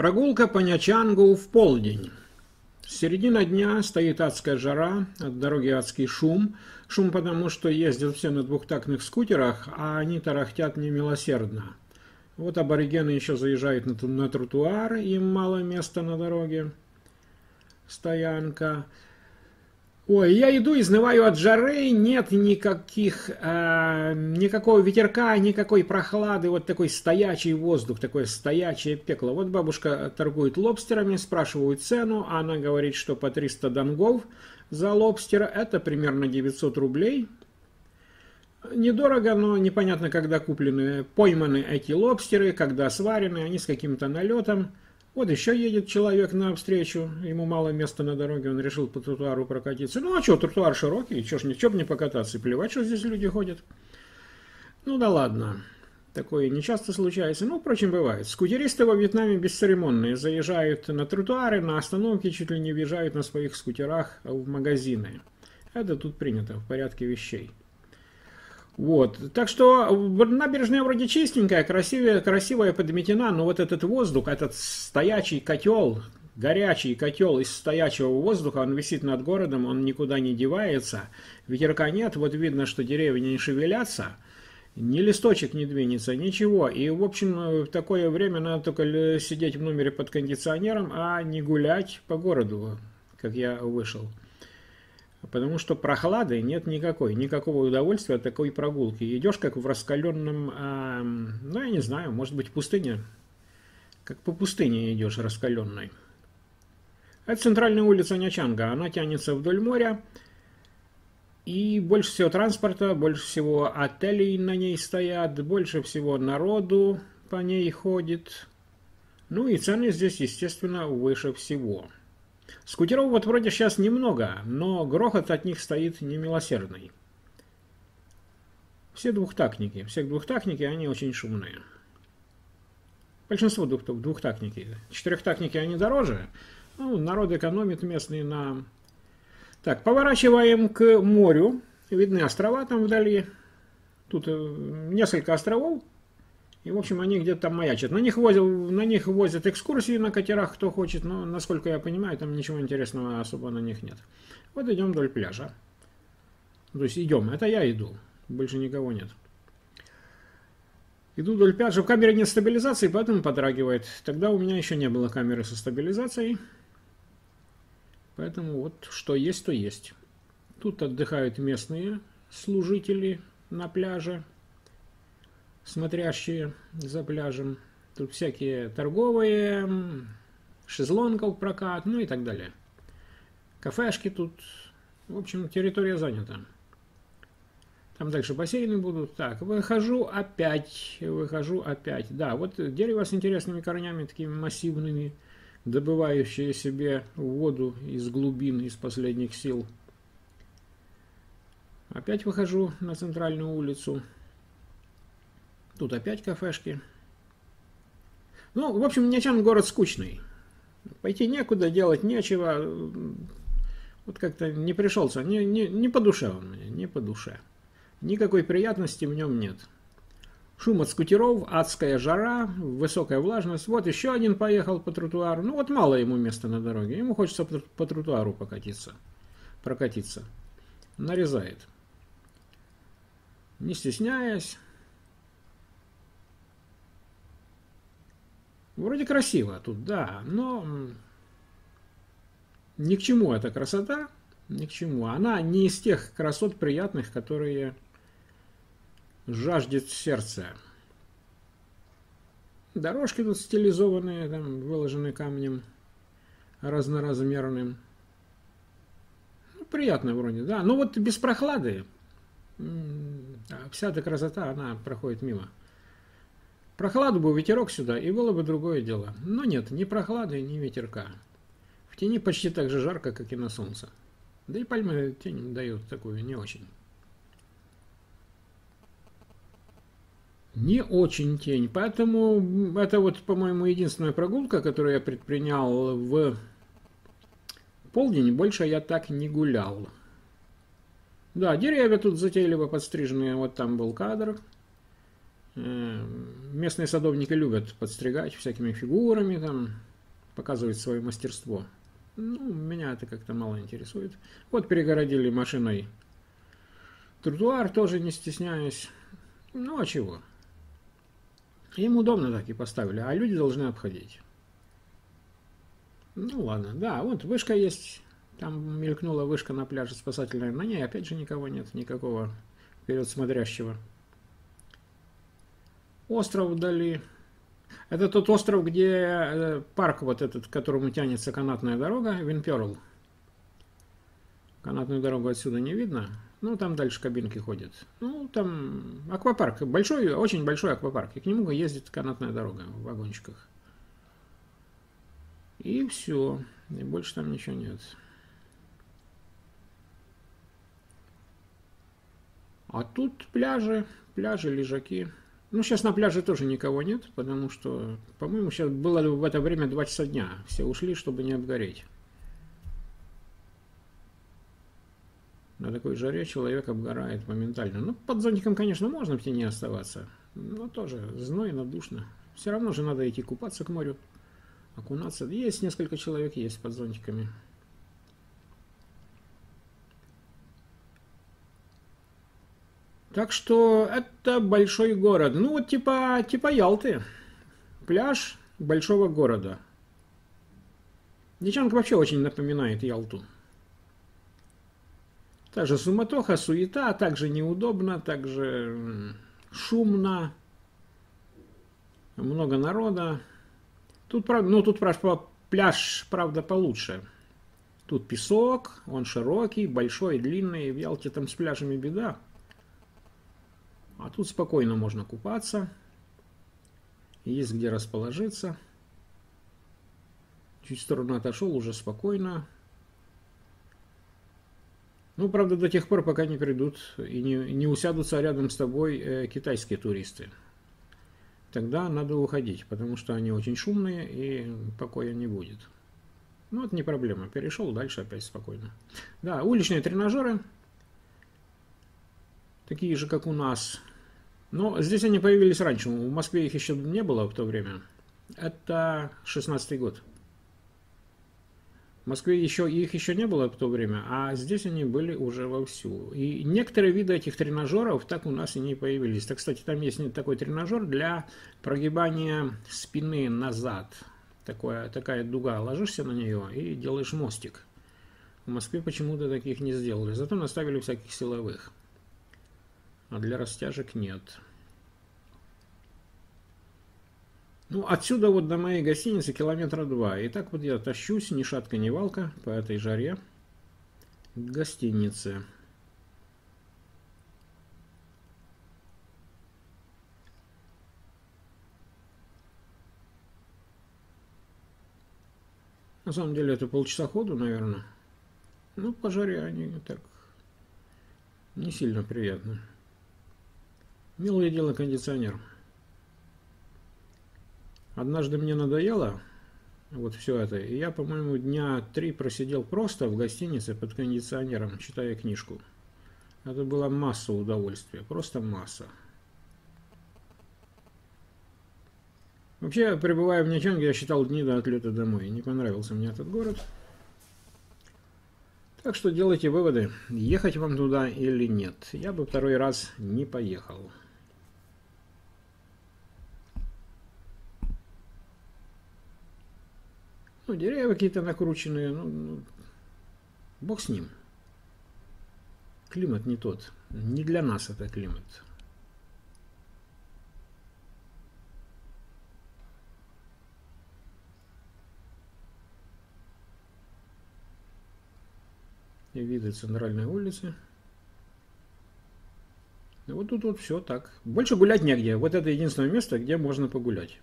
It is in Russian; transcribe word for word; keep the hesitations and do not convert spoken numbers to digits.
Прогулка по Нячангу в полдень. С середины дня стоит адская жара, от дороги адский шум. Шум потому, что ездят все на двухтактных скутерах, а они тарахтят немилосердно. Вот аборигены еще заезжают на, на тротуар, им мало места на дороге. Стоянка. Ой, я иду, изнываю от жары, нет никаких, э, никакого ветерка, никакой прохлады, вот такой стоячий воздух, такое стоячее пекло. Вот бабушка торгует лобстерами, спрашивают цену, она говорит, что по триста донгов за лобстера, это примерно девятьсот рублей. Недорого, но непонятно, когда куплены, пойманы эти лобстеры, когда сварены, они с каким-то налетом. Вот еще едет человек навстречу, ему мало места на дороге, он решил по тротуару прокатиться. Ну а что, тротуар широкий, что ж, ничего бы не покататься, плевать, что здесь люди ходят. Ну да ладно, такое не часто случается, ну, впрочем, бывает. Скутеристы во Вьетнаме бесцеремонные, заезжают на тротуары, на остановки, чуть ли не въезжают на своих скутерах в магазины. Это тут принято, в порядке вещей. Вот, так что набережная вроде чистенькая, красивая, красивая подметена, но вот этот воздух, этот стоячий котел, горячий котел из стоячего воздуха, он висит над городом, он никуда не девается, ветерка нет, вот видно, что деревья не шевелятся, ни листочек не двинется, ничего. И, в общем, в такое время надо только сидеть в номере под кондиционером, а не гулять по городу, как я вышел. Потому что прохлады нет никакой, никакого удовольствия от такой прогулки. Идешь как в раскаленном, э, ну я не знаю, может быть пустыне, как по пустыне идешь раскаленной. Это центральная улица Нячанга, она тянется вдоль моря. И больше всего транспорта, больше всего отелей на ней стоят, больше всего народу по ней ходит. Ну и цены здесь, естественно, выше всего. Скутеров вот вроде сейчас немного, но грохот от них стоит немилосердный. Все двухтактники, все двухтактники, они очень шумные. Большинство двух, двухтактники. Четырехтактники, они дороже. Ну, народ экономит местный на... Так, поворачиваем к морю. Видны острова там вдали. Тут несколько островов. И, в общем, они где-то там маячат. На них возят, на них возят экскурсии на катерах, кто хочет, но, насколько я понимаю, там ничего интересного особо на них нет. Вот идем вдоль пляжа. То есть идем, это я иду, больше никого нет. Иду вдоль пляжа, в камере нет стабилизации, поэтому подрагивает. Тогда у меня еще не было камеры со стабилизацией. Поэтому вот что есть, то есть. Тут отдыхают местные служители на пляже, смотрящие за пляжем. Тут всякие торговые, шезлонгов прокат, ну и так далее. Кафешки тут. В общем, территория занята. Там дальше бассейны будут. Так, выхожу опять. Выхожу опять. Да, вот дерево с интересными корнями, такими массивными, добывающее себе воду из глубин, из последних сил. Опять выхожу на центральную улицу. Тут опять кафешки. Ну, в общем, Нячанг город скучный. Пойти некуда, делать нечего. Вот как-то не пришелся. Не, не, не по душе он мне, не по душе. Никакой приятности в нем нет. Шум от скутеров, адская жара, высокая влажность. Вот еще один поехал по тротуару. Ну, вот мало ему места на дороге. Ему хочется по тротуару покатиться. Прокатиться. Нарезает. Не стесняясь. Вроде красиво тут, да, но ни к чему эта красота, ни к чему. Она не из тех красот приятных, которые жаждет сердце. Дорожки тут стилизованные, там выложены камнем разноразмерным. Ну, приятно вроде, да, но вот без прохлады вся эта красота, она проходит мимо. Прохладу бы, ветерок сюда, и было бы другое дело. Но нет, ни прохлады, ни ветерка. В тени почти так же жарко, как и на солнце. Да и пальмы тень дают такую не очень. Не очень тень. Поэтому это вот, по-моему, единственная прогулка, которую я предпринял в полдень. Больше я так не гулял. Да, деревья тут затейливо подстриженные. Вот там был кадр. Местные садовники любят подстригать всякими фигурами, там, показывать свое мастерство. Ну, меня это как-то мало интересует. Вот перегородили машиной тротуар, тоже не стесняясь. Ну, а чего? Им удобно так и поставили, а люди должны обходить. Ну, ладно. Да, вот вышка есть. Там мелькнула вышка на пляже спасательная. На ней опять же никого нет, никакого вперед смотрящего. Остров Дали. Это тот остров, где парк вот этот, к которому тянется канатная дорога, Винперл. Канатную дорогу отсюда не видно. Ну, там дальше кабинки ходят. Ну, там аквапарк. Большой, очень большой аквапарк. И к нему ездит канатная дорога в вагончиках. И все. И больше там ничего нет. А тут пляжи, пляжи, лежаки. Ну, сейчас на пляже тоже никого нет, потому что, по-моему, сейчас было в это время два часа дня. Все ушли, чтобы не обгореть. На такой жаре человек обгорает моментально. Ну, под зонтиком, конечно, можно в тени оставаться, но тоже знойно, душно. Все равно же надо идти купаться к морю, окунаться. Есть несколько человек, есть под зонтиками. Так что это большой город. Ну, вот типа, типа Ялты. Пляж большого города. Нячанг вообще очень напоминает Ялту. Также суматоха, суета, также неудобно, также шумно. Много народа. Тут, ну, тут пляж, правда, получше. Тут песок, он широкий, большой, длинный. В Ялте там с пляжами беда. А тут спокойно можно купаться, есть где расположиться. Чуть в сторону отошел, уже спокойно. Ну, правда, до тех пор, пока не придут и не, не усядутся рядом с тобой э, китайские туристы. Тогда надо уходить, потому что они очень шумные и покоя не будет. Ну, это не проблема. Перешел, дальше опять спокойно. Да, уличные тренажеры. Такие же, как у нас. Но здесь они появились раньше. В Москве их еще не было в то время. Это шестнадцатый год. В Москве еще, их еще не было в то время, а здесь они были уже вовсю. И некоторые виды этих тренажеров так у нас и не появились. Так, кстати, там есть такой тренажер для прогибания спины назад. Такое, такая дуга. Ложишься на нее и делаешь мостик. В Москве почему-то таких не сделали. Зато наставили всяких силовых. А для растяжек нет. Ну, отсюда вот до моей гостиницы километра два. И так вот я тащусь, ни шатка, ни валка, по этой жаре к гостинице. На самом деле это полчаса ходу, наверное. Ну, по жаре они так не сильно приятны. Милое дело кондиционер. Однажды мне надоело вот все это, и я, по-моему, дня три просидел просто в гостинице под кондиционером, читая книжку. Это была масса удовольствия, просто масса. Вообще, пребывая в Нячанге, я считал дни до отлета домой. Не понравился мне этот город. Так что делайте выводы, ехать вам туда или нет. Я бы второй раз не поехал. Ну, деревья какие-то накрученные, ну, бог с ним. Климат не тот, не для нас это климат. И виды центральной улицы. И вот тут вот все так. Больше гулять негде. Вот это единственное место, где можно погулять.